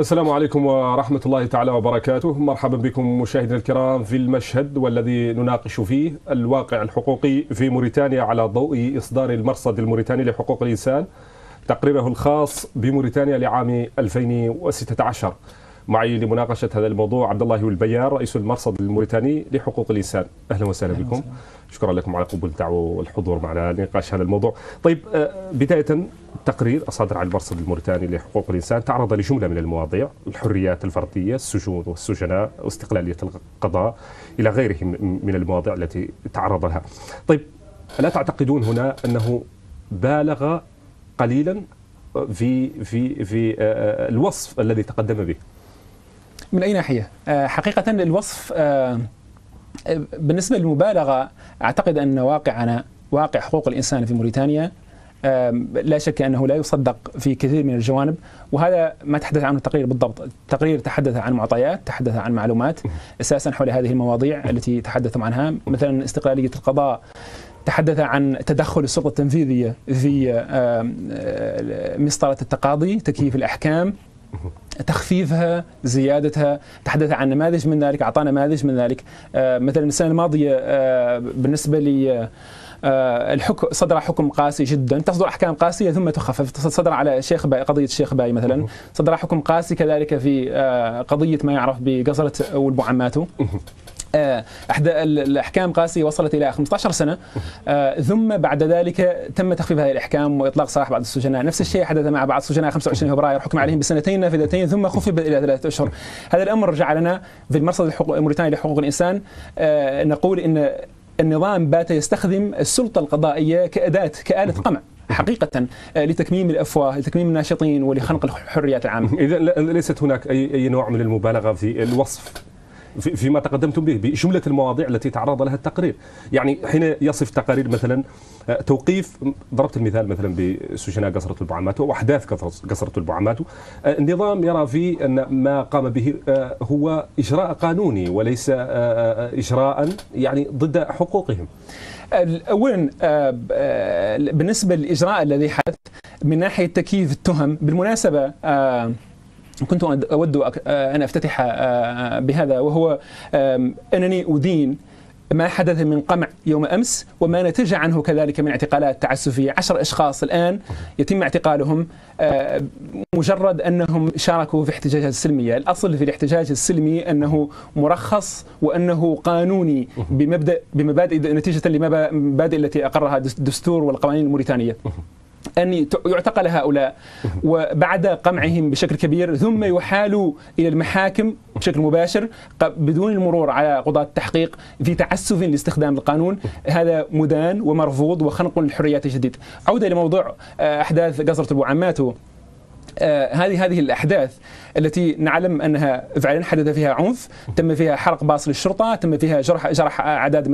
السلام عليكم ورحمة الله تعالى وبركاته. مرحبا بكم مشاهدينا الكرام في المشهد، والذي نناقش فيه الواقع الحقوقي في موريتانيا على ضوء إصدار المرصد الموريتاني لحقوق الإنسان تقريره الخاص بموريتانيا لعام 2016. معي لمناقشة هذا الموضوع عبد الله البيار رئيس المرصد الموريتاني لحقوق الإنسان. أهلا وسهلا بكم. شكرا لكم على قبول الدعوة والحضور معنا لنقاش هذا الموضوع. طيب، بداية التقرير الصادر عن المرصد الموريتاني لحقوق الإنسان تعرض لجملة من المواضيع: الحريات الفردية، السجون والسجناء، واستقلالية القضاء، إلى غيره من المواضيع التي تعرض لها. طيب، ألا تعتقدون هنا أنه بالغ قليلا في الوصف الذي تقدم به؟ من أي ناحية؟ حقيقة الوصف بالنسبة للمبالغة، أعتقد أن واقعنا، واقع حقوق الإنسان في موريتانيا، لا شك أنه لا يصدق في كثير من الجوانب، وهذا ما تحدث عنه التقرير بالضبط. التقرير تحدث عن معطيات، تحدث عن معلومات أساسا حول هذه المواضيع التي تحدثوا عنها، مثلا استقلالية القضاء، تحدث عن تدخل السلطة التنفيذية في مسطرة التقاضي، تكييف الأحكام، تخفيفها، زيادتها، تحدث عن نماذج من ذلك، أعطى نماذج من ذلك. مثلا السنة الماضية بالنسبة لي صدر حكم قاسي جدا، تصدر أحكام قاسية ثم تخفف. صدر على الشيخ باي، قضية الشيخ باي مثلا، صدر حكم قاسي كذلك في قضية ما يعرف بقصرة أبو عماتو. أحدى الأحكام قاسية وصلت إلى 15 سنة، ثم بعد ذلك تم تخفيف هذه الأحكام وإطلاق سراح بعض السجناء. نفس الشيء حدث مع بعض السجناء 25 فبراير، حكم عليهم بسنتين نافذتين ثم خفف إلى 3 أشهر. هذا الأمر جعل لنا في المرصد الموريتاني لحقوق الإنسان نقول إن النظام بات يستخدم السلطة القضائية كآلة قمع حقيقة لتكميم الأفواه، لتكميم الناشطين، ولخنق الحريات العامة. إذا ليست هناك أي نوع من المبالغة في الوصف فيما تقدمتم به بجملة المواضيع التي تعرض لها التقرير. يعني حين يصف تقارير مثلا توقيف، ضربت المثال مثلا بسجناء قصرة أبو عماتو وأحداث قصرة أبو عماتو، النظام يرى فيه أن ما قام به هو إجراء قانوني وليس إجراء يعني ضد حقوقهم. أولا بالنسبة للإجراء الذي حدث من ناحية تكييف التهم، بالمناسبة كنت أود أن أفتتح بهذا، وهو أنني أدين ما حدث من قمع يوم أمس وما نتج عنه كذلك من اعتقالات تعسفية. 10 أشخاص الآن يتم اعتقالهم مجرد أنهم شاركوا في احتجاجات سلمية. الأصل في الاحتجاج السلمي أنه مرخص وأنه قانوني بمبادئ، نتيجة لمبادئ التي أقرها الدستور والقوانين الموريتانية، أن يعتقل هؤلاء وبعد قمعهم بشكل كبير ثم يحالوا إلى المحاكم بشكل مباشر بدون المرور على قضاة التحقيق في تعسف لاستخدام القانون. هذا مدان ومرفوض وخنق للحريات الجديد. عودة لموضوع أحداث قصرة أبو عماتو، هذه الأحداث التي نعلم أنها فعلا حدث فيها عنف، تم فيها حرق باص للشرطة، تم فيها جرح عدد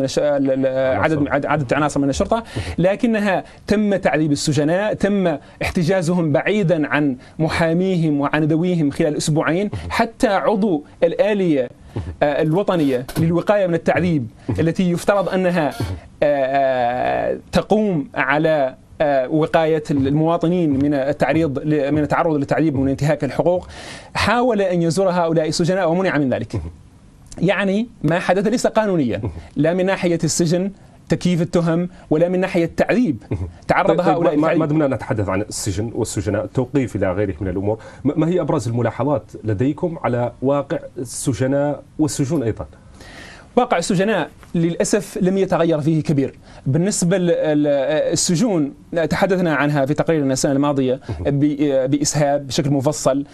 عناصر من الشرطة، لكنها تم تعذيب السجناء، تم احتجازهم بعيدا عن محاميهم وعن ذويهم خلال أسبوعين. حتى عضو الآلية الوطنية للوقاية من التعذيب التي يفترض أنها تقوم على وقاية المواطنين من التعرض للتعذيب ومن انتهاك الحقوق، حاول أن يزور هؤلاء السجناء ومنع من ذلك. يعني ما حدث ليس قانونيا، لا من ناحية السجن تكييف التهم ولا من ناحية التعذيب. تعرض هؤلاء ما دمنا نتحدث عن السجن والسجناء، التوقيف إلى غيره من الأمور، ما هي أبرز الملاحظات لديكم على واقع السجناء والسجون أيضا؟ واقع السجناء للأسف لم يتغير فيه كبير. بالنسبة للسجون تحدثنا عنها في تقريرنا السنة الماضية بإسهاب بشكل مفصل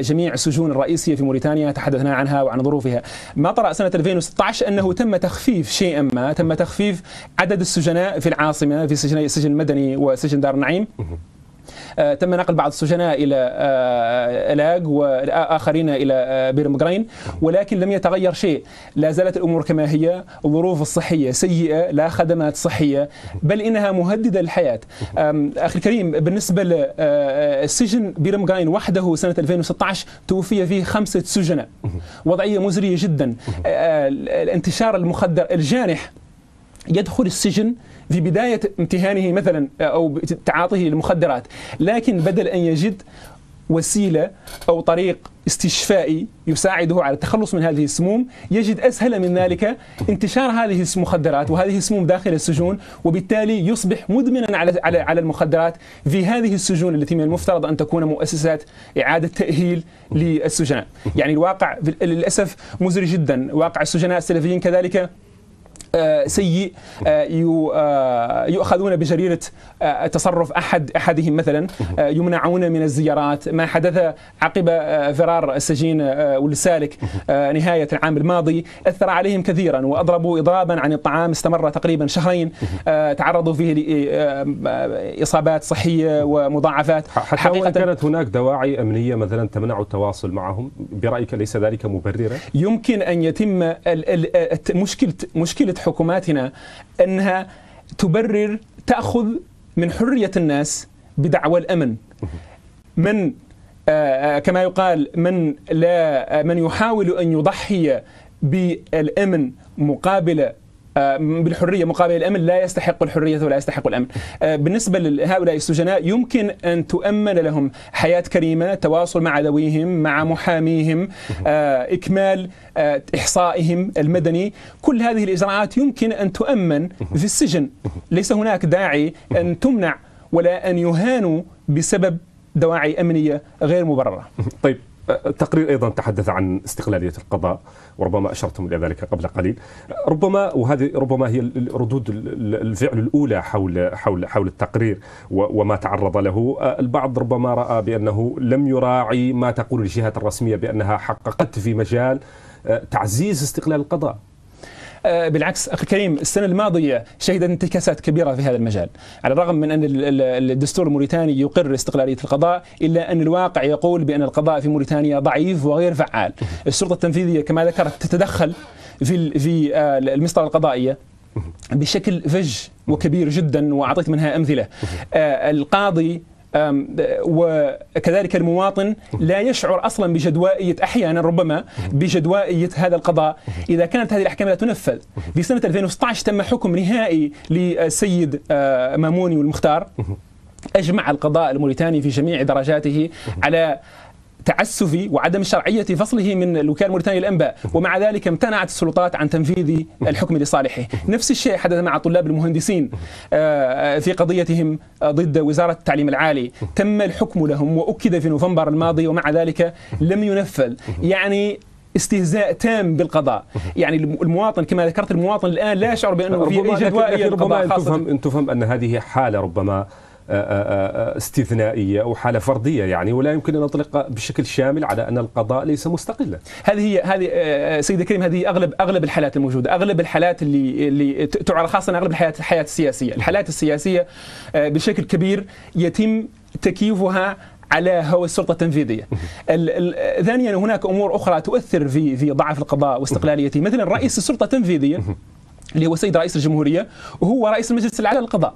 جميع السجون الرئيسية في موريتانيا، تحدثنا عنها وعن ظروفها. ما طرأ سنة 2016 أنه تم تخفيف شيئا ما، تم تخفيف عدد السجناء في العاصمة، في سجن المدني وسجن دار النعيم. تم نقل بعض السجناء إلى ألاغ وآخرين إلى بيرمغرين، ولكن لم يتغير شيء. لا زالت الأمور كما هي، الظروف الصحية سيئة، لا خدمات صحية، بل إنها مهددة للحياة. أخي الكريم، بالنسبة للسجن بيرمغرين وحده سنة 2016 توفي فيه 5 سجناء، وضعية مزرية جدا. الانتشار المخدر الجانح، يدخل السجن في بداية امتهانه مثلا أو تعاطيه المخدرات، لكن بدل أن يجد وسيلة أو طريق استشفائي يساعده على التخلص من هذه السموم، يجد أسهل من ذلك انتشار هذه المخدرات وهذه السموم داخل السجون، وبالتالي يصبح مدمنا على المخدرات في هذه السجون التي من المفترض أن تكون مؤسسات إعادة تأهيل للسجناء. يعني الواقع للأسف مزري جدا، واقع السجناء السلفيين كذلك سيء، يؤخذون بجريرة تصرف أحدهم مثلا، يمنعون من الزيارات. ما حدث عقب فرار السجين والسالك نهاية العام الماضي أثر عليهم كثيرا، وأضربوا إضرابا عن الطعام استمر تقريبا شهرين، تعرضوا فيه لإصابات صحية ومضاعفات. حتى وإن كانت هناك دواعي أمنية مثلا تمنع التواصل معهم، برأيك ليس ذلك مبررا؟ يمكن أن يتم مشكلة حكوماتنا أنها تبرر، تأخذ من حرية الناس بدعوى الأمن. من كما يقال من يحاول أن يضحي بالأمن مقابل بالحرية مقابل الأمن لا يستحق الحرية ولا يستحق الأمن. بالنسبة لهؤلاء السجناء يمكن أن تؤمن لهم حياة كريمة، تواصل مع ذويهم، مع محاميهم، إكمال إحصائهم المدني. كل هذه الإجراءات يمكن أن تؤمن في السجن. ليس هناك داعي أن تمنع ولا أن يهانوا بسبب دواعي أمنية غير مبررة. طيب، التقرير أيضا تحدث عن استقلالية القضاء، وربما أشرتم إلى ذلك قبل قليل. وهذه هي ردود الفعل الأولى حول التقرير وما تعرض له. البعض ربما رأى بأنه لم يراعي ما تقول الجهات الرسمية بأنها حققت في مجال تعزيز استقلال القضاء. بالعكس أخي الكريم، السنة الماضية شهدت انتكاسات كبيرة في هذا المجال، على الرغم من أن الدستور الموريتاني يقر استقلالية القضاء، إلا أن الواقع يقول بأن القضاء في موريتانيا ضعيف وغير فعال. السلطة التنفيذية كما ذكرت تتدخل في المسطرة القضائية بشكل فج وكبير جدا، وأعطيت منها أمثلة. القاضي وكذلك المواطن لا يشعر أصلا بجدوائية، أحيانا ربما بجدوائية هذا القضاء إذا كانت هذه الأحكام لا تنفذ. في سنة 2016 تم حكم نهائي للسيد ماموني والمختار، أجمع القضاء الموريتاني في جميع درجاته على تعسفي وعدم شرعية فصله من الوكالة الموريتانية للأنباء، ومع ذلك امتنعت السلطات عن تنفيذ الحكم لصالحه. نفس الشيء حدث مع طلاب المهندسين في قضيتهم ضد وزارة التعليم العالي، تم الحكم لهم وأكد في نوفمبر الماضي ومع ذلك لم ينفذ. يعني استهزاء تام بالقضاء. يعني المواطن كما ذكرت، المواطن الآن لا يشعر بأنه في جدوائية القضاء. خاصة أن تفهم أن هذه حالة ربما استثنائية أو حالة فردية، يعني ولا يمكن أن نطلق بشكل شامل على أن القضاء ليس مستقلا. هذه سيدي الكريم، هذه أغلب الحالات الموجودة، أغلب الحالات اللي تعرض، خاصة أغلب الحياة السياسية. الحالات السياسية بشكل كبير يتم تكييفها على هوى السلطة التنفيذية. ثانيا، هناك أمور أخرى تؤثر في ضعف القضاء واستقلاليته. مثلا رئيس السلطة التنفيذية اللي هو سيد رئيس الجمهورية، وهو رئيس المجلس الأعلى للقضاء.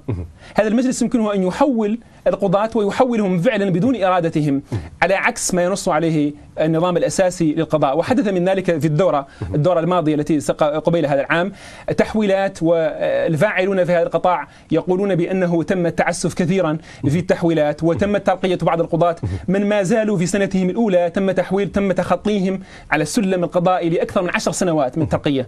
هذا المجلس يمكنه أن يحول القضاة ويحولهم فعلا بدون إرادتهم، على عكس ما ينص عليه النظام الأساسي للقضاء. وحدث من ذلك في الدورة الماضية التي قبيل هذا العام، تحويلات، والفاعلون في هذا القطاع يقولون بأنه تم التعسف كثيرا في التحويلات، وتم ترقية بعض القضاة من ما زالوا في سنتهم الأولى، تم تخطيهم على السلم القضائي لأكثر من 10 سنوات من ترقية.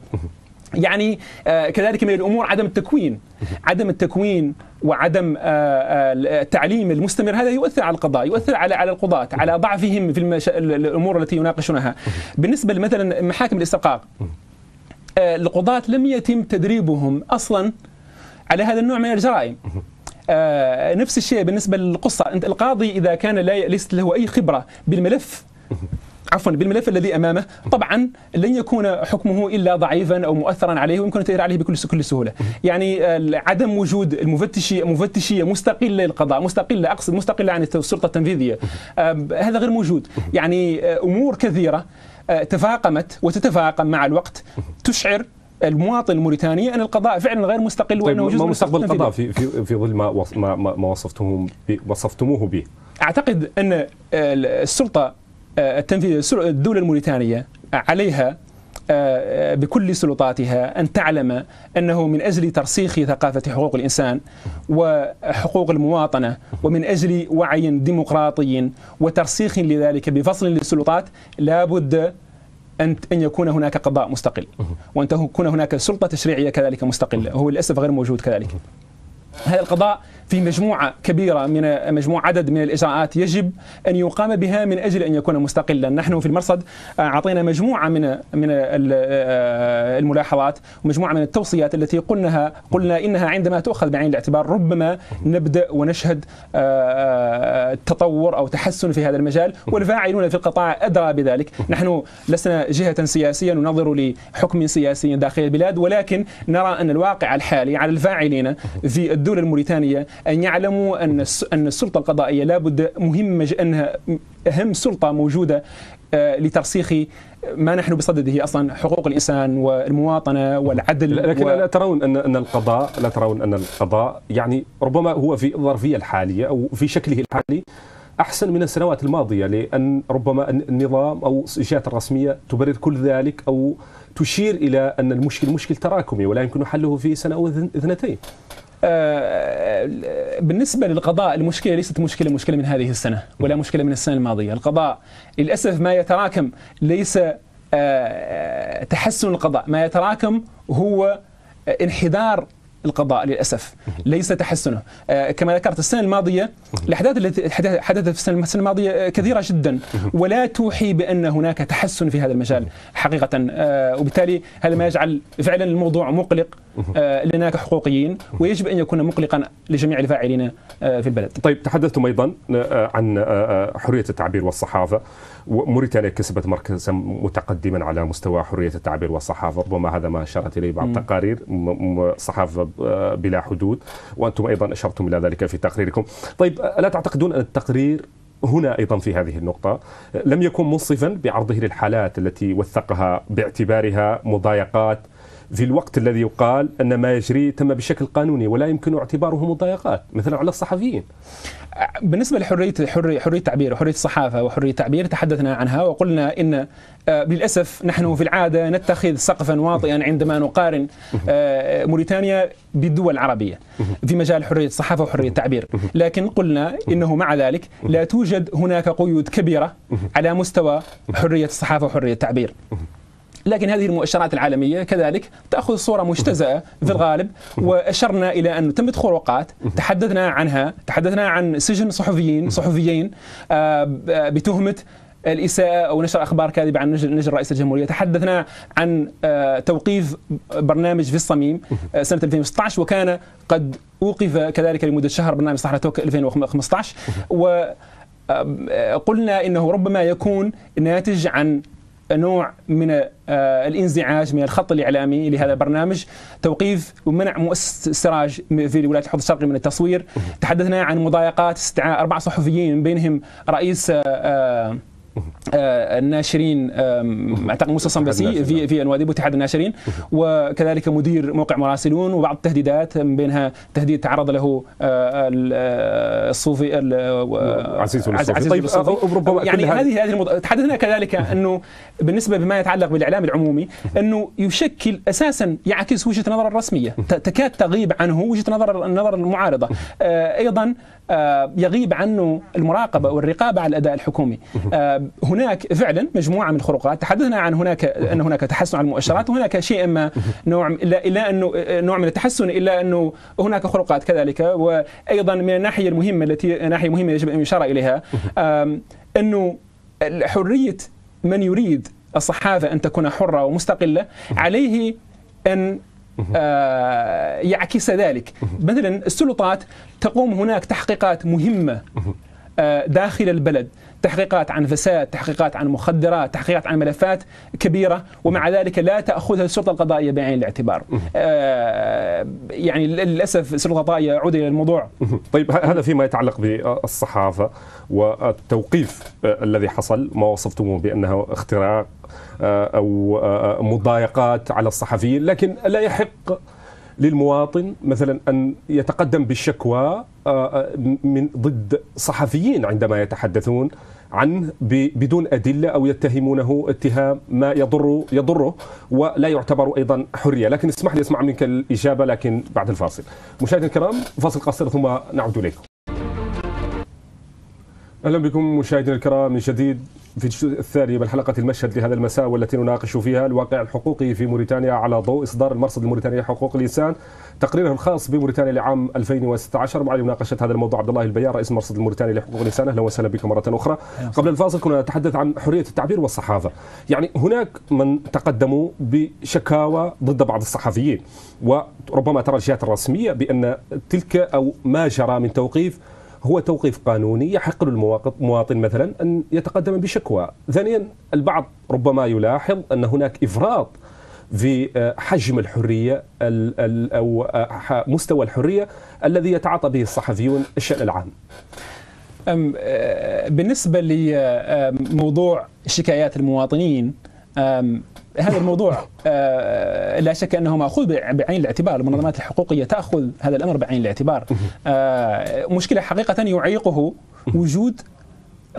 يعني كذلك من الأمور عدم التكوين وعدم التعليم المستمر. هذا يؤثر على القضاء، يؤثر على القضاة، على ضعفهم في الأمور التي يناقشونها. بالنسبة مثلا محاكم الاستحقاق، القضاة لم يتم تدريبهم أصلا على هذا النوع من الجرائم. نفس الشيء بالنسبة للقصة، القاضي إذا كان ليست له أي خبرة بالملف الذي امامه، طبعا لن يكون حكمه الا ضعيفا او مؤثرا عليه، ويمكن التأثير عليه بكل سهوله. يعني عدم وجود مفتشيه مستقله للقضاء، مستقله عن السلطه التنفيذيه، هذا غير موجود. يعني امور كثيره تفاقمت وتتفاقم مع الوقت، تشعر المواطن الموريتاني أن القضاء فعلا غير مستقل. طيب، وأنه ما مستقبل القضاء في ظل ما وصفتموه به؟ اعتقد ان السلطه الدولة الموريتانية عليها بكل سلطاتها أن تعلم أنه من أجل ترسيخ ثقافة حقوق الإنسان وحقوق المواطنة ومن أجل وعي ديمقراطي وترسيخ لذلك بفصل للسلطات لا بد أن يكون هناك قضاء مستقل وأن تكون هناك سلطة تشريعية كذلك مستقلة، وهو للأسف غير موجود كذلك. هذا القضاء في مجموعة كبيرة من عدد من الإجراءات يجب أن يقام بها من أجل أن يكون مستقلا. نحن في المرصد أعطينا مجموعة من الملاحظات ومجموعة من التوصيات التي قلنا إنها عندما تؤخذ بعين الاعتبار ربما نبدأ ونشهد تطور أو تحسن في هذا المجال، والفاعلون في القطاع أدرى بذلك. نحن لسنا جهة سياسية ننظر لحكم سياسي داخل البلاد، ولكن نرى أن الواقع الحالي على الفاعلين في الدولة الموريتانية أن يعلموا أن السلطة القضائية لابد مهمة، أنها أهم سلطة موجودة لترسيخ ما نحن بصدده أصلا، حقوق الإنسان والمواطنة والعدل. لكن لا ترون أن القضاء يعني ربما هو في الظرفية الحالية أو في شكله الحالي أحسن من السنوات الماضية، لأن ربما النظام أو الجهات الرسمية تبرر كل ذلك أو تشير إلى أن المشكل مشكل تراكمي ولا يمكن حله في سنة أو اثنتين. بالنسبة للقضاء المشكلة ليست مشكلة من هذه السنة ولا مشكلة من السنة الماضية. القضاء للأسف ما يتراكم ليس تحسن القضاء، ما يتراكم هو انحدار القضاء للأسف ليس تحسنه. كما ذكرت السنة الماضية الأحداث التي حدثت في السنة الماضية كثيرة جدا ولا توحي بأن هناك تحسن في هذا المجال حقيقة، وبالتالي هذا ما يجعل فعلا الموضوع مقلق لنا كحقوقيين، ويجب أن يكون مقلقا لجميع الفاعلين في البلد. طيب، تحدثتم أيضا عن حرية التعبير والصحافة، وموريتانيا كسبت مركزا متقدما على مستوى حرية التعبير والصحافة، ربما هذا ما أشارت إليه بعض التقارير، صحافة بلا حدود، وأنتم أيضا أشرتم إلى ذلك في تقريركم. طيب، ألا تعتقدون أن التقرير هنا أيضا في هذه النقطة لم يكن منصفا بعرضه للحالات التي وثقها باعتبارها مضايقات في الوقت الذي يقال أن ما يجري تم بشكل قانوني ولا يمكن اعتباره مضايقات مثلا على الصحفيين؟ بالنسبة لحرية التعبير وحرية الصحافة وحرية التعبير تحدثنا عنها وقلنا إن للأسف نحن في العادة نتخذ سقفا واطئا عندما نقارن موريتانيا بالدول العربية في مجال حرية الصحافة وحرية التعبير، لكن قلنا إنه مع ذلك لا توجد هناك قيود كبيرة على مستوى حرية الصحافة وحرية التعبير. لكن هذه المؤشرات العالمية كذلك تأخذ صورة مجتزأة في الغالب، وأشرنا إلى أن تمت خروقات تحدثنا عنها، تحدثنا عن سجن صحفيين بتهمة الإساءة أو نشر أخبار كاذبة عن نجل رئيس الجمهورية، تحدثنا عن توقيف برنامج في الصميم سنة 2016 وكان قد أوقف كذلك لمدة شهر برنامج صحرا توك 2015، وقلنا إنه ربما يكون ناتج عن نوع من الانزعاج من الخط الإعلامي لهذا البرنامج، توقيف ومنع مؤسسة السراج في ولاية الحوض الشرقي من التصوير، تحدثنا عن مضايقات استدعاء 4 صحفيين من بينهم رئيس الناشرين اعتقد موسى صمباسي في نواديب واتحاد الناشرين، وكذلك مدير موقع مراسلون، وبعض التهديدات من بينها تهديد تعرض له الصوفي عزيز الصوفي. يعني هذه تحدثنا كذلك انه بالنسبه بما يتعلق بالاعلام العمومي انه يشكل اساسا يعكس وجهه النظر الرسميه، تكاد تغيب عنه وجهه النظر المعارضه، ايضا يغيب عنه المراقبه والرقابه على الاداء الحكومي. هناك فعلا مجموعه من الخروقات، تحدثنا عن هناك تحسن على المؤشرات، وهناك شيء ما نوع الا انه نوع من التحسن، الا انه هناك خروقات كذلك. وايضا من الناحيه المهمه يجب ان يشار اليها انه حريه من يريد الصحافه ان تكون حره ومستقله عليه ان يعكس ذلك. مثلا السلطات تقوم هناك تحقيقات مهمه داخل البلد، تحقيقات عن فساد، تحقيقات عن مخدرات، تحقيقات عن ملفات كبيرة، ومع ذلك لا تأخذها السلطة القضائية بعين الاعتبار. يعني للأسف السلطة القضائية عودة إلى الموضوع. طيب، هذا فيما يتعلق بالصحافة والتوقيف الذي حصل، ما وصفتموه بأنه اختراق أو مضايقات على الصحفيين، لكن لا يحق للمواطن مثلا أن يتقدم بالشكوى من ضد صحفيين عندما يتحدثون عنه بدون أدلة أو يتهمونه اتهام ما يضره ولا يعتبر أيضا حرية. لكن اسمح لي أسمع منك الإجابة لكن بعد الفاصل. مشاهدينا الكرام فاصل قصير ثم نعود إليكم. أهلا بكم مشاهدينا الكرام من جديد في الجزء الثاني من حلقة المشهد لهذا المساء والتي نناقش فيها الواقع الحقوقي في موريتانيا على ضوء إصدار المرصد الموريتاني لحقوق الإنسان تقريره الخاص بموريتانيا لعام 2016. معي لمناقشة هذا الموضوع عبد الله البيار رئيس المرصد الموريتاني لحقوق الإنسان. أهلا وسهلا بكم مرة أخرى. قبل الفاصل كنا نتحدث عن حرية التعبير والصحافة. يعني هناك من تقدموا بشكاوى ضد بعض الصحفيين وربما ترى الجهات الرسمية بأن تلك أو ما جرى من توقيف هو توقيف قانوني يحق للمواطن مثلا أن يتقدم بشكوى. ثانيا البعض ربما يلاحظ أن هناك إفراط في حجم الحرية أو مستوى الحرية الذي يتعاطى به الصحفيون الشأن العام. بالنسبة لموضوع شكايات المواطنين، هذا الموضوع لا شك أنه مأخوذ بعين الاعتبار. المنظمات الحقوقية تأخذ هذا الأمر بعين الاعتبار. مشكلة حقيقة يعيقه وجود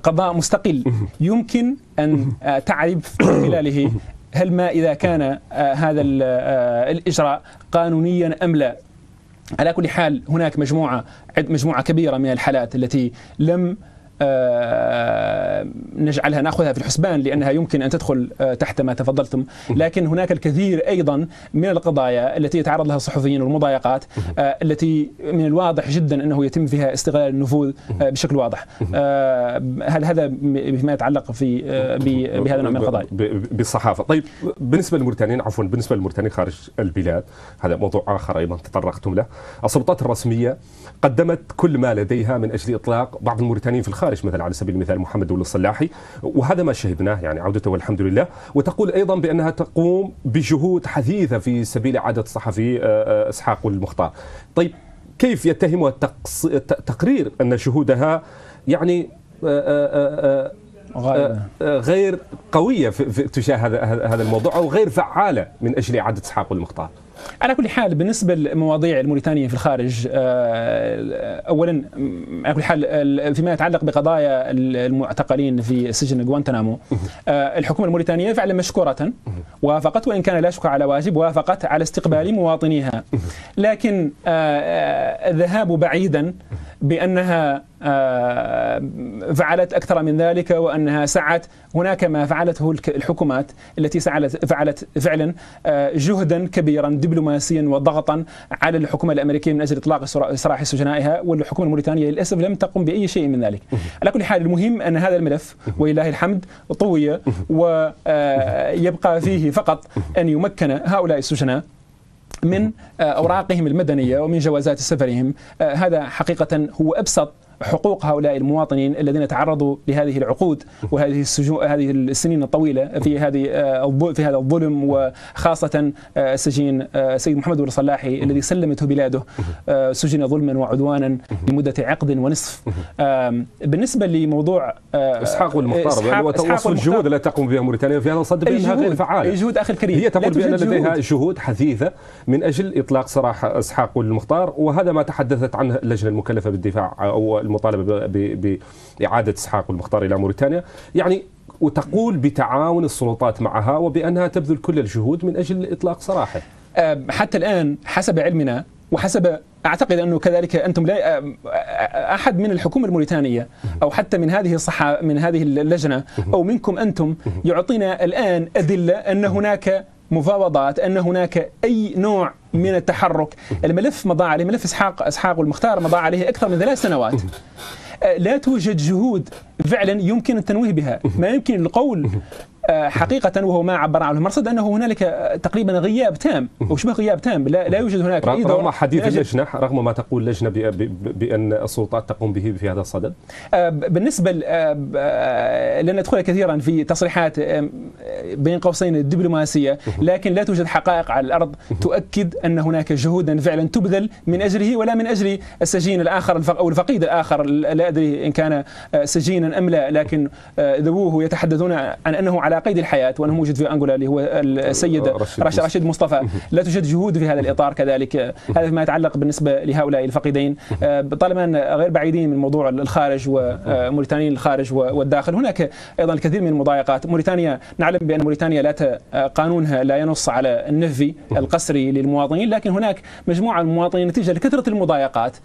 قضاء مستقل يمكن أن تعرف من خلاله هل ما إذا كان هذا الإجراء قانونيا أم لا. على كل حال هناك مجموعة كبيرة من الحالات التي لم نجعلها نأخذها في الحسبان لأنها يمكن أن تدخل تحت ما تفضلتم. لكن هناك الكثير أيضا من القضايا التي يتعرض لها الصحفيين والمضايقات التي من الواضح جدا أنه يتم فيها استغلال النفوذ بشكل واضح. هل هذا بما يتعلق في بهذا النوع من القضايا بالصحافة؟ طيب بالنسبة للموريتانيين خارج البلاد هذا موضوع آخر أيضا تطرقتم له. السلطات الرسمية قدمت كل ما لديها من أجل إطلاق بعض الموريتانيين في الخارج مثلا على سبيل المثال محمد بن الصلاحي وهذا ما شهدناه يعني عودته والحمد لله. وتقول ايضا بانها تقوم بجهود حثيثه في سبيل اعاده الصحفي اسحاق المختار. طيب كيف يتهمها التقرير ان شهودها يعني غير قويه في تجاه هذا الموضوع او غير فعاله من اجل اعاده اسحاق المختار؟ على كل حال بالنسبة للمواضيع الموريتانية في الخارج، أولا على كل حال فيما يتعلق بقضايا المعتقلين في سجن غوانتنامو، الحكومة الموريتانية فعلا مشكورة وافقت وإن كان لا شكر على واجب، وافقت على استقبال مواطنيها. لكن الذهاب بعيدا بأنها فعلت أكثر من ذلك وأنها سعت، هناك ما فعلته الحكومات التي فعلت فعلا جهدا كبيرا دبلوماسيا وضغطا على الحكومة الأمريكية من أجل إطلاق سراح سجنائها، والحكومة الموريتانية للأسف لم تقم بأي شيء من ذلك. على كل حال المهم أن هذا الملف ولله الحمد طوي ويبقى فيه فقط أن يمكن هؤلاء السجناء من أوراقهم المدنية ومن جوازات سفرهم. هذا حقيقة هو أبسط حقوق هؤلاء المواطنين الذين تعرضوا لهذه العقود وهذه هذه السنين الطويله في هذا الظلم، وخاصه سجين سيد محمد بن الصلاحي الذي سلمته بلاده سجن ظلما وعدوانا لمده عقد ونصف. بالنسبه لموضوع اسحاق المختار وتواصل الجهود التي تقوم بها موريتانيا في هذا الصدد بانها غير فعاله. جهود اخي الكريم، هي تقول بان لديها جهود حثيثه من اجل اطلاق سراح اسحاق المختار وهذا ما تحدثت عنه اللجنه المكلفه بالدفاع او المطالبة بإعادة إسحاق المختار إلى موريتانيا، يعني وتقول بتعاون السلطات معها وبأنها تبذل كل الجهود من أجل إطلاق سراحه. حتى الآن حسب علمنا وحسب أعتقد أنه كذلك أنتم لا أحد من الحكومة الموريتانية أو حتى من هذه اللجنة أو منكم أنتم يعطينا الآن أدلة أن هناك مفاوضات، أن هناك أي نوع من التحرك. الملف مضى عليه، ملف إسحاق المختار مضى عليه أكثر من 3 سنوات. لا توجد جهود فعلا يمكن التنويه بها. ما يمكن القول حقيقة وهو ما عبر عنه المرصد أنه هنالك تقريبا غياب تام أو شبه غياب تام. لا يوجد هناك أي دور. رغم حديث اللجنة، رغم ما تقول اللجنة بأن السلطات تقوم به في هذا الصدد. بالنسبة لن ندخل كثيرا في تصريحات بين قوسين الدبلوماسية، لكن لا توجد حقائق على الأرض تؤكد أن هناك جهودا فعلا تبذل من أجله ولا من أجل السجين الآخر أو الفقيد الآخر. لا أدري إن كان سجينا أم لا، لكن ذووه يتحدثون عن أنه على قيد الحياة وأنه موجود في أنغولا اللي هو السيد رشيد مصطفى، لا توجد جهود في هذا الإطار كذلك. هذا فيما يتعلق بالنسبة لهؤلاء الفقيدين، طالما غير بعيدين من موضوع الخارج وموريتانيين الخارج والداخل. هناك أيضا الكثير من المضايقات. موريتانيا نعلم بأن موريتانيا قانونها لا ينص على النفي القسري للمواطنين، لكن هناك مجموعة من المواطنين نتيجة لكثرة المضايقات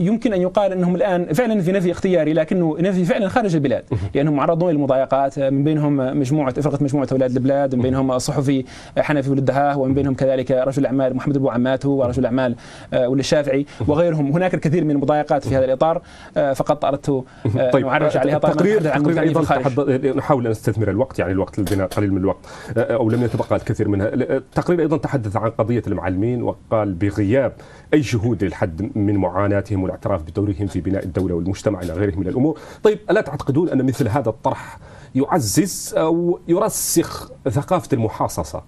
يمكن أن يقال أنهم الآن فعلا في نفي اختياري، لكنه نفي فعلا خارج البلاد لأنهم معرضون للمضايقات، من بينهم مجموعة أولاد البلاد، من بينهم الصحفي حنفي ولد دهاه، ومن بينهم كذلك رجل الأعمال محمد أبو عماتو ورجل الأعمال ولا الشافعي وغيرهم. هناك الكثير من المضايقات في هذا الإطار، فقط أردت أن أعرج عليها. تقرير أيضا نحاول أن نستثمر الوقت، يعني الوقت لدينا قليل من الوقت أو لم يتبقى الكثير منها. التقرير أيضا تحدث عن قضية المعلمين وقال بغياب أي جهود للحد من معاناتهم والاعتراف بدورهم في بناء الدولة والمجتمع إلى غيره من الأمور. طيب، ألا تعتقدون أن مثل هذا الطرح يعزز أو يرسخ ثقافة المحاصصة؟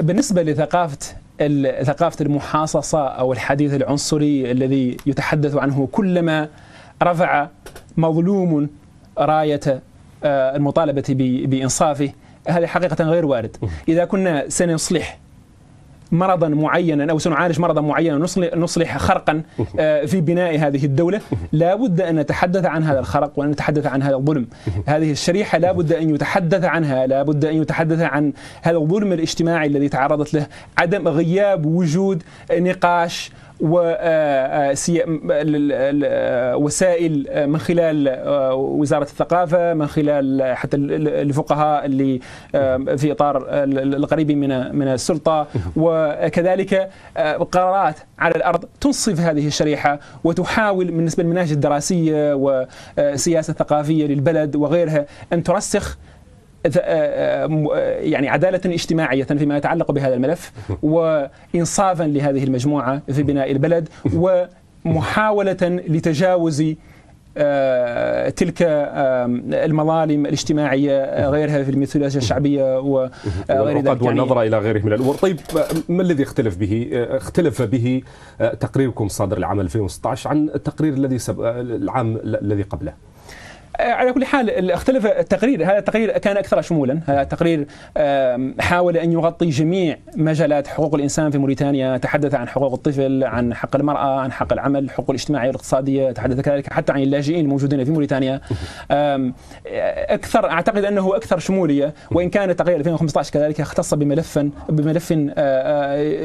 بالنسبة لثقافة المحاصصة أو الحديث العنصري الذي يتحدث عنه كلما رفع مظلوم راية المطالبة بإنصافه، هذا حقيقة غير وارد. إذا كنا سنصلح مرضا معينا أو سنعالج مرضا معينا، نصلح خرقا في بناء هذه الدولة، لا بد أن نتحدث عن هذا الخرق وأن نتحدث عن هذا الظلم. هذه الشريحة لا بد أن يتحدث عنها، لا بد أن يتحدث عن هذا الظلم الاجتماعي الذي تعرضت له، عدم غياب وجود نقاش وسائل من خلال وزارة الثقافة، من خلال حتى الفقهاء اللي في إطار القريب من السلطة، وكذلك قرارات على الأرض تنصف هذه الشريحة وتحاول بالنسبة للمناهج الدراسية والسياسة الثقافية للبلد وغيرها أن ترسخ يعني عدالة اجتماعية فيما يتعلق بهذا الملف، وإنصافا لهذه المجموعة في بناء البلد، ومحاولة لتجاوز تلك المظالم الاجتماعية غيرها في الميثولوجيا الشعبية وغير ذلك، والنظرة إلى غيره من الأمور. طيب، ما الذي اختلف به تقريركم صادر العام 2016 عن التقرير الذي العام الذي قبله؟ على كل حال اختلف التقرير. هذا التقرير كان أكثر شمولا. هذا التقرير حاول أن يغطي جميع مجالات حقوق الإنسان في موريتانيا، تحدث عن حقوق الطفل، عن حق المرأة، عن حق العمل، الحقوق الاجتماعية والاقتصادية، تحدث كذلك حتى عن اللاجئين الموجودين في موريتانيا. أعتقد أنه أكثر شمولية، وإن كان تقرير 2015 كذلك اختص بملف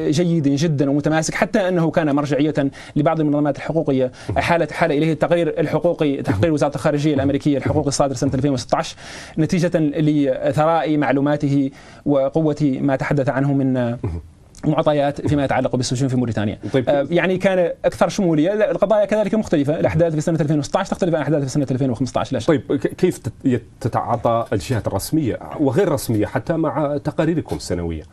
جيد جدا ومتماسك، حتى أنه كان مرجعية لبعض المنظمات الحقوقية. حال إليه التقرير الحقوقي، تحقير وزارة الخارجية الأمريكية الحقوق الصادر سنة 2016 نتيجة لثراء معلوماته وقوة ما تحدث عنه من معطيات فيما يتعلق بالسجون في موريتانيا. طيب. يعني كان أكثر شمولية. القضايا كذلك مختلفة، الأحداث في سنة 2016 تختلف عن الأحداث في سنة 2015 لا شك. طيب، كيف تتعاطى الجهات الرسمية وغير الرسمية حتى مع تقاريركم السنوية؟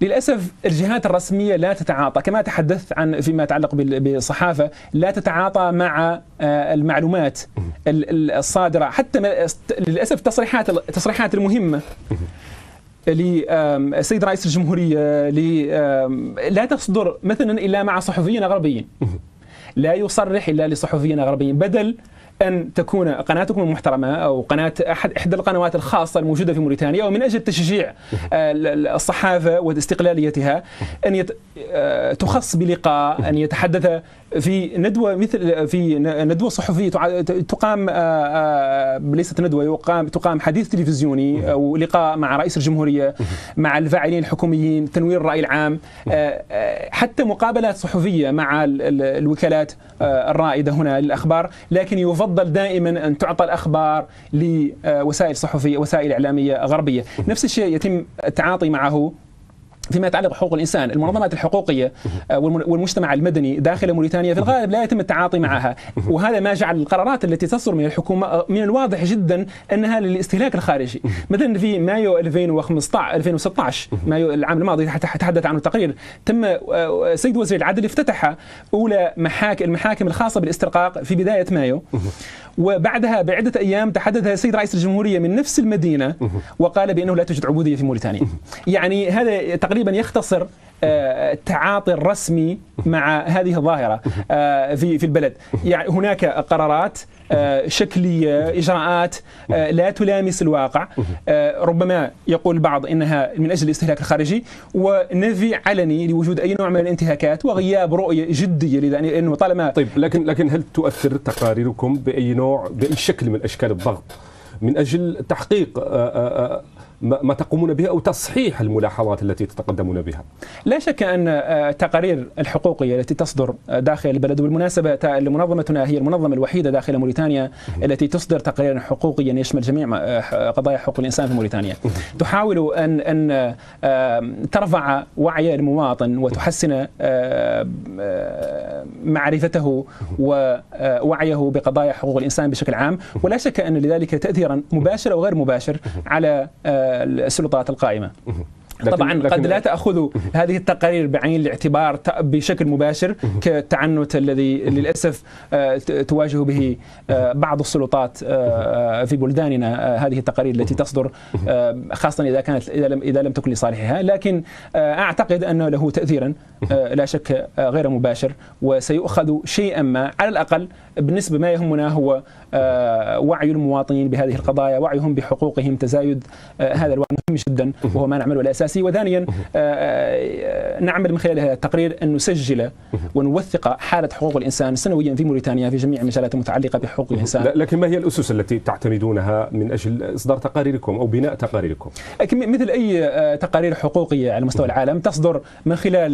للأسف الجهات الرسمية لا تتعاطى، كما تحدثت عن فيما يتعلق بالصحافة، لا تتعاطى مع المعلومات الصادرة، حتى للأسف التصريحات المهمة لسيد رئيس الجمهورية لا تصدر مثلا إلا مع صحفيين غربيين، لا يصرح إلا لصحفيين غربيين، بدل أن تكون قناتكم المحترمة أو قناة إحدى القنوات الخاصة الموجودة في موريتانيا، ومن أجل تشجيع الصحافة واستقلاليتها أن تخص بلقاء، أن يتحدث في ندوة صحفية تقام، ليست ندوة، تقام حديث تلفزيوني أو لقاء مع رئيس الجمهورية، مع الفاعلين الحكوميين، تنوير الرأي العام، حتى مقابلات صحفية مع الوكالات الرائدة هنا للأخبار. لكن يفضل دائما أن تعطى الأخبار لوسائل صحفية، وسائل إعلامية غربية. نفس الشيء يتم التعاطي معه فيما يتعلق بحقوق الإنسان. المنظمات الحقوقية والمجتمع المدني داخل موريتانيا في الغالب لا يتم التعاطي معها، وهذا ما جعل القرارات التي تصدر من الحكومة من الواضح جدا أنها للاستهلاك الخارجي. مثلا في مايو 2016 مايو العام الماضي تحدث عنه التقرير، تم سيد وزير العدل افتتح أولى المحاكم الخاصة بالاسترقاق في بداية مايو، وبعدها بعدة أيام تحدث السيد رئيس الجمهورية من نفس المدينة وقال بأنه لا توجد عبودية في موريتانيا. يعني هذا تقريبا يختصر تعاطي الرسمي مع هذه الظاهرة في البلد. يعني هناك قرارات شكلية، إجراءات لا تلامس الواقع، ربما يقول البعض إنها من أجل الاستهلاك الخارجي، ونفي علني لوجود أي نوع من الانتهاكات وغياب رؤية جدية. لأنه طالما طيب، لكن هل تؤثر تقاريركم بأي نوع، بأي شكل من أشكال الضغط من أجل تحقيق ما تقومون به أو تصحيح الملاحظات التي تتقدمون بها؟ لا شك أن التقارير الحقوقية التي تصدر داخل البلد، وبالمناسبة منظمتنا هي المنظمة الوحيدة داخل موريتانيا التي تصدر تقاريرا حقوقيا يشمل جميع قضايا حقوق الإنسان في موريتانيا، تحاول أن ترفع وعي المواطن وتحسن معرفته ووعيه بقضايا حقوق الإنسان بشكل عام. ولا شك أن لذلك تأثيرا مباشر أو غير مباشر على السلطات القائمة. طبعا قد لا تأخذ هذه التقارير بعين الاعتبار بشكل مباشر كالتعنت الذي للأسف تواجه به بعض السلطات في بلداننا هذه التقارير التي تصدر، خاصة إذا لم تكن لصالحها، لكن أعتقد أنه له تأثيرا لا شك غير مباشر، وسيؤخذ شيئا ما على الأقل. بالنسبة ما يهمنا هو وعي المواطنين بهذه القضايا، وعيهم بحقوقهم، تزايد هذا الوعي مهم جدا وهو ما نعمله الأساسي. وثانيا نعمل من خلال هذا التقرير أن نسجل ونوثق حالة حقوق الإنسان سنويا في موريتانيا في جميع المجالات المتعلقة بحقوق الإنسان. لكن ما هي الأسس التي تعتمدونها من أجل إصدار تقاريركم أو بناء تقاريركم؟ مثل أي تقارير حقوقية على مستوى العالم تصدر من خلال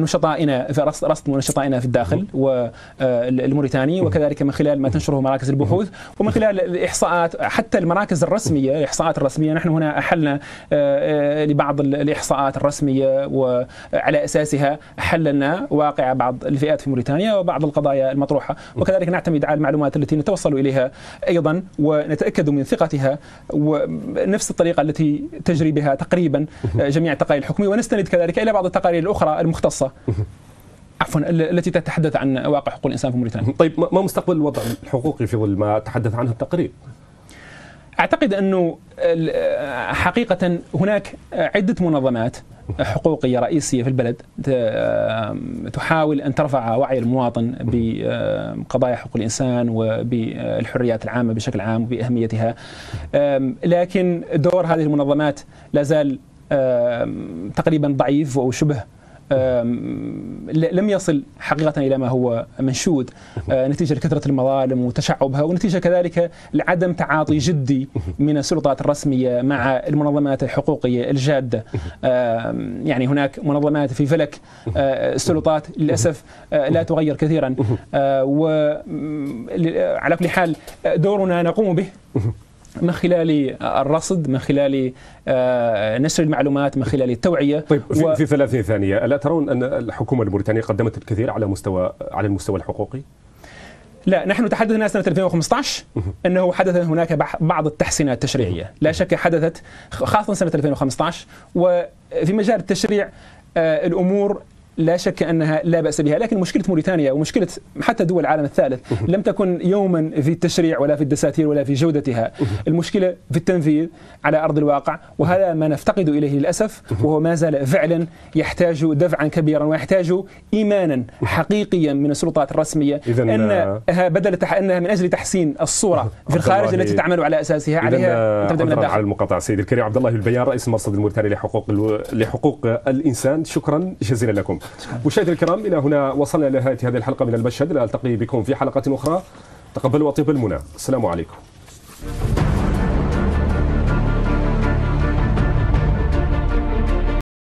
نشطائنا في رصد ونشطائنا في الداخل والموريتاني، وكذلك من خلال ما تنشره مراكز البحوث، ومن خلال الإحصاءات حتى المراكز الرسمية، الإحصاءات الرسمية. نحن هنا أحلنا لبعض الإحصاءات الرسمية وعلى أساسها حللنا واقع بعض الفئات في موريتانيا وبعض القضايا المطروحة، وكذلك نعتمد على المعلومات التي نتوصل إليها أيضا ونتأكد من ثقتها، ونفس الطريقة التي تجري بها تقريبا جميع التقارير الحكومية، ونستند كذلك إلى بعض التقارير الأخرى المختصة التي تتحدث عن واقع حقوق الإنسان في موريتانيا. طيب، ما مستقبل الوضع الحقوقي في ظل ما تحدث عنه التقرير؟ أعتقد أنه حقيقة هناك عدة منظمات حقوقية رئيسية في البلد تحاول أن ترفع وعي المواطن بقضايا حقوق الإنسان وبالحريات العامة بشكل عام وبأهميتها، لكن دور هذه المنظمات لا زال تقريبا ضعيف أو شبه لم يصل حقيقة إلى ما هو منشود نتيجة لكثرة المظالم وتشعبها، ونتيجة كذلك لعدم تعاطي جدي من السلطات الرسمية مع المنظمات الحقوقية الجادة. يعني هناك منظمات في فلك السلطات للأسف لا تغير كثيرا، وعلى كل حال دورنا نقوم به من خلال الرصد، من خلال نشر المعلومات، من خلال التوعية. طيب، في 30 ثانية، ألا ترون أن الحكومة الموريتانية قدمت الكثير على المستوى الحقوقي؟ لا، نحن تحدثنا سنة 2015 أنه حدث هناك بعض التحسينات التشريعية، لا شك حدثت خاصة سنة 2015، وفي مجال التشريع الأمور لا شك أنها لا بأس بها، لكن مشكلة موريتانيا ومشكلة حتى دول العالم الثالث لم تكن يوما في التشريع ولا في الدساتير ولا في جودتها، المشكلة في التنفيذ على أرض الواقع، وهذا ما نفتقد إليه للأسف، وهو ما زال فعلا يحتاج دفعا كبيرا ويحتاج إيمانا حقيقيا من السلطات الرسمية أنها أنها من أجل تحسين الصورة في الخارج التي تعمل على أساسها عليها تبدأ من الداخل. على المقاطعة سيد الكريم عبد الله البيان، رئيس المرصد الموريتاني لحقوق الإنسان، شكرا جزيلا لكم. مشاهدينا الكرام، إلى هنا وصلنا إلى نهاية هذه الحلقة من المشهد، لألتقي بكم في حلقة أخرى. تقبلوا وطيب المنى، السلام عليكم.